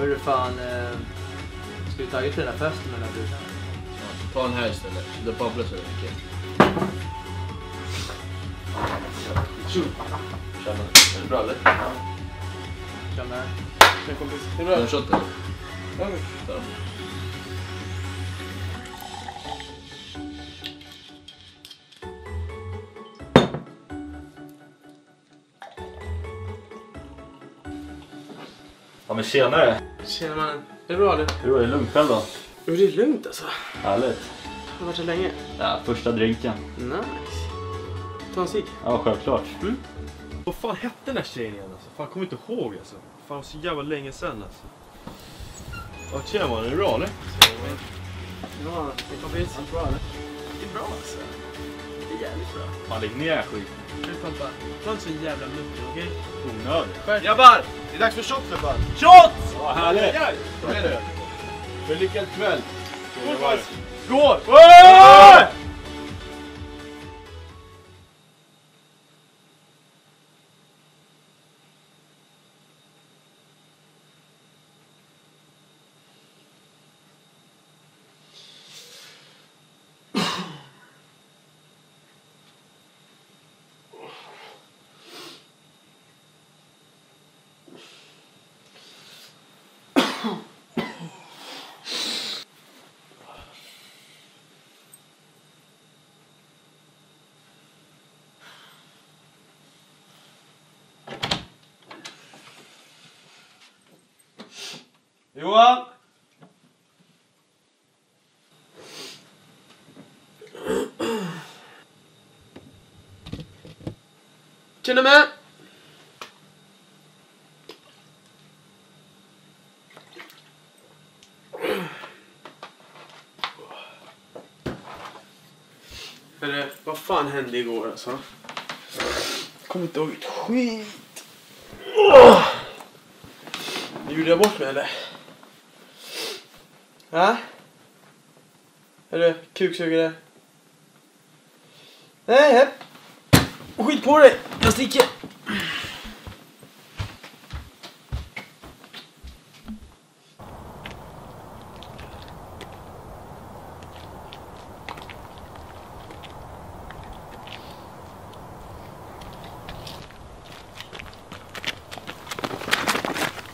Vad är det fan... Ska vi tagit till den här festen eller du? Ta den här istället, det babblar så mycket. Tjena, är det bra eller? Tjena. Tjena kompis, är det bra? Har du en shot eller? Ja, mycket. Ja men tjenare! Tjena mannen, är det bra eller? Jo, är det lugnt själv då? Jo, det är lugnt alltså. Härligt. Har varit så länge? Ja, första drinken. Nice. Ta en cigg? Ja, självklart. Mm. Vad fan hette den här tjejen igen alltså? Fan, kommer inte ihåg alltså. Fan, så jävla länge sedan alltså. Ja, tjena mannen, är det bra eller? Ja, det kommer inte så bra eller? Det är bra alltså. Det är jävligt bra. Fan, lägg ner skit. Du pappa, ta inte så jävla mutter, okej? Onödigt. Jabbar! Det är dags för shot för fan. Shot! Ja, härligt! Vad är det? För lyckad kväll. Skål! Skål! Skål! Johan! Känner mig! Eller, vad fan hände igår alltså? Jag kommer inte ihåg ett skit! Nu gjorde jag bort mig eller? Ja? Är du kuksugare? Nej, hepp! Skit på dig! Jag sticker!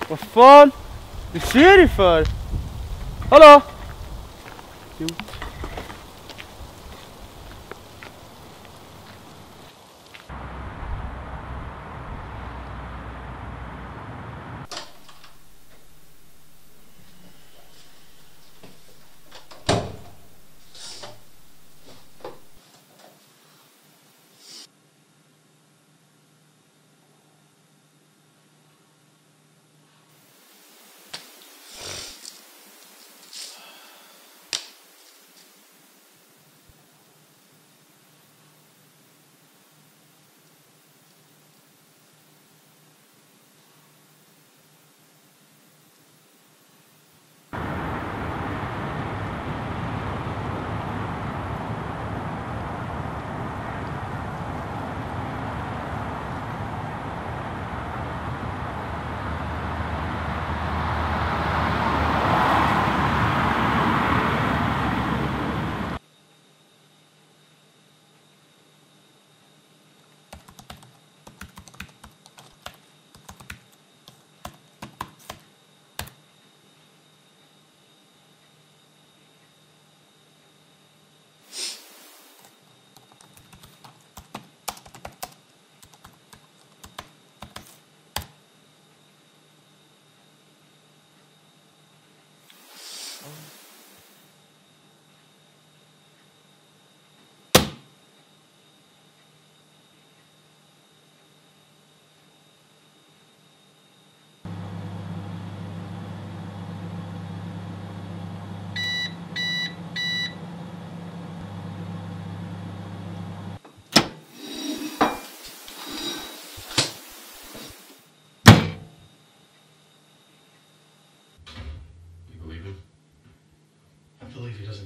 Vad fan? Du ser dig för! Hallå! Jo.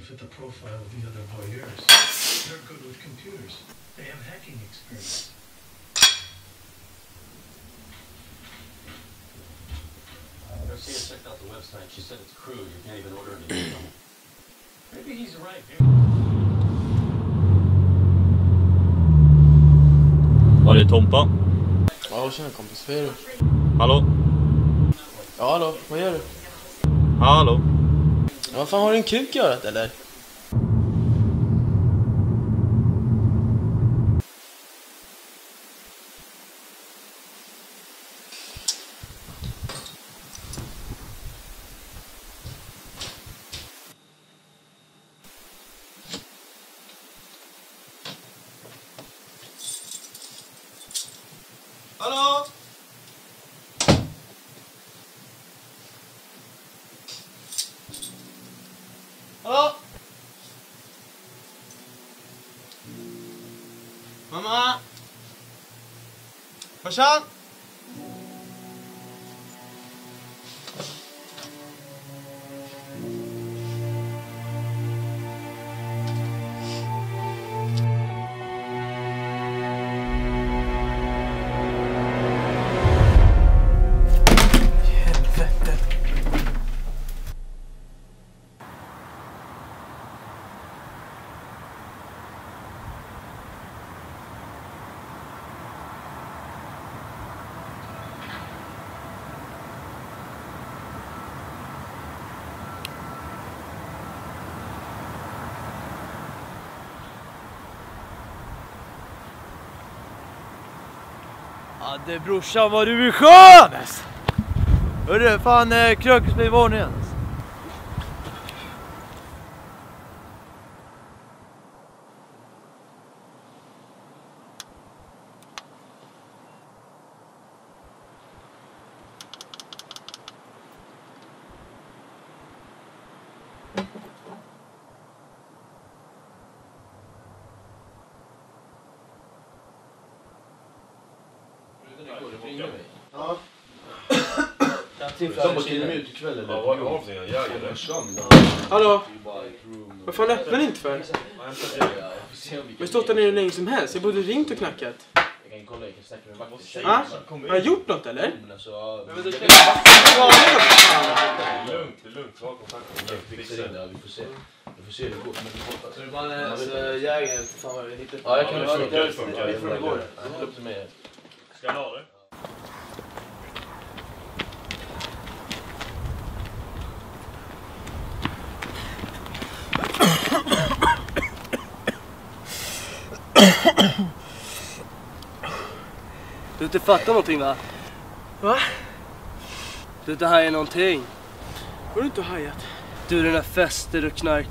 Fit the profile of the other voyeurs. They're good with computers. They have hacking experience. Let's see a second. the website. She said it's crude. You can't even order anything. Maybe he's right, dude. Var det Tompa? Ja, tjena kompis. Vad gör du? Hallå? Ja, hallå. Vad gör du? Hallå? Ja, vad fan har du en kuk i örat, eller? Hallå? Hallå? Mamma? Farsan? Adde brorsan, vad du är skön! Hörru, fan krökus blir varn igen. Ja. Som att det är utekväll eller? Ja, jag gör det. Hallå? Vad fan öppnar ni inte för? Vi stått där nere hur länge som helst. Jag borde ringt och knackat. Jag kan kolla, jag kan snacka med vakter. Har jag gjort något eller? Men det är lugnt. Ta kontakt. Vi får se. Vi får se hur det går. Så det var en jägare. Ja, jag kan vara lite. Vi får det går. Det är upp till mig. Ska jag ha det? Du inte fattar någonting va? Va? Du inte hajar någonting. Har du inte hajat? Du, den där fester och knark.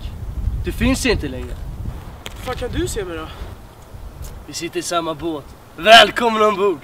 Du finns inte längre. Fan kan du se mig då? Vi sitter i samma båt. Välkommen ombord!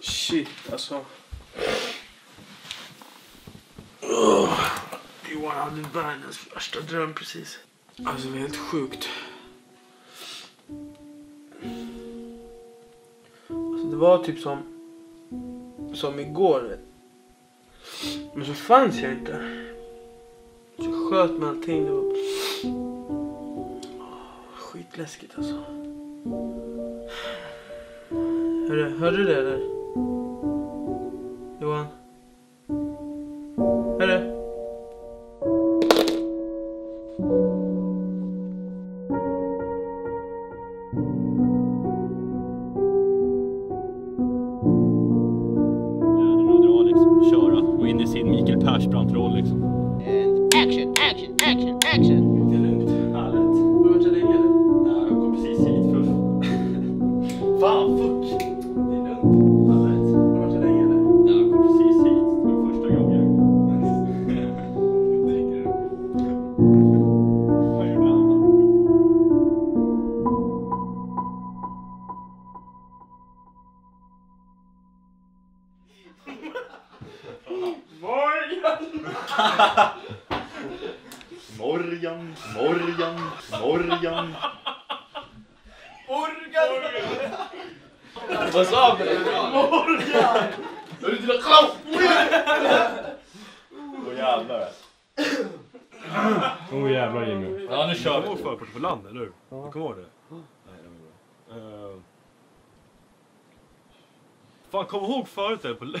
Shit, alltså. Johan hade världens första dröm precis. Alltså det är helt sjukt. Alltså det var typ som igår. Men så fanns jag inte. Så sköt med allting. Det var skitläskigt alltså. Hörde du det där? Johan? Hörde? Persbrandt-roll liksom. Action, action, action, action! Det är lugnt, ärligt. Hur vart är det eller? Nej, jag kom precis hit för... Fan, fuck! Det är lugnt, ärligt. Hur vart är det eller? Nej, jag kom precis hit för första gången. Dricker du? Vad gjorde han då? Morgan. Vad sa du? Morgan. Då är det till att Åh jävlar. Åh jävlar Jimmy. Ja nu kör vi. Åh förport för land eller hur? Du kommer ihåg det? Nej det var bra. Fan kom ihåg förut där på Ja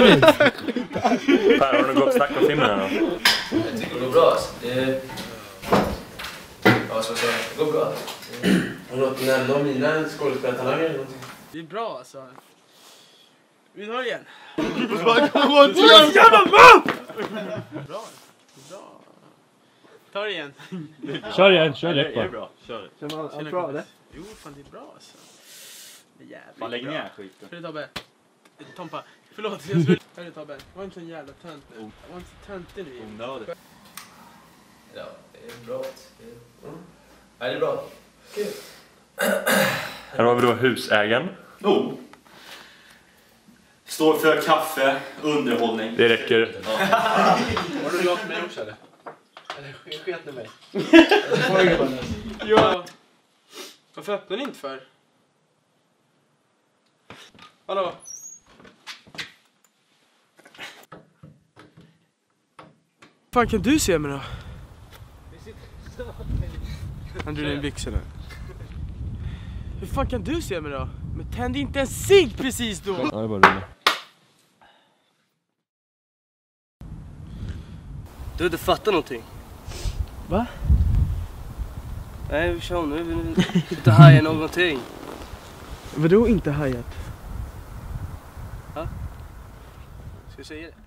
det. Här har du gått snack om filmen här då? Jag tycker det går bra alltså. Ja, så det går bra. Har du något att nämna om mina skådespelartalanger eller någonting? Det är bra alltså. Vi tar igen. Du måste bara komma och ta en jävla man! Bra, bra. Ta det igen. Kör igen. Det är bra, kör det. Känner bra det? Jo, fan det är bra alltså. Det är jävligt bra. Fan lägg ner skiten. För det tar bättre. Tompa, förlåt, jag skulle... Hörru Tobbe, var inte en jävla tönt nu. Var inte töntig nu. Onödigt. Ja, det är bra. Ja, det är bra. Kul. Här har vi då husägaren. Oh. Står för kaffe, underhållning. Det räcker. Ja. Har du lagt mig också eller? Eller sket ni mig? Ja. Varför öppnar ni inte för? Hallå? Fan kan du se mig då? Han drog in byxorna. Hur fan kan du se mig då? Men tände inte en cigg precis då! Ja, det bara rullar. Du inte fattar någonting. Va? Nej, vi kör nu. Vi inte hajar någonting. Vadå inte hajat? Ska jag säga det?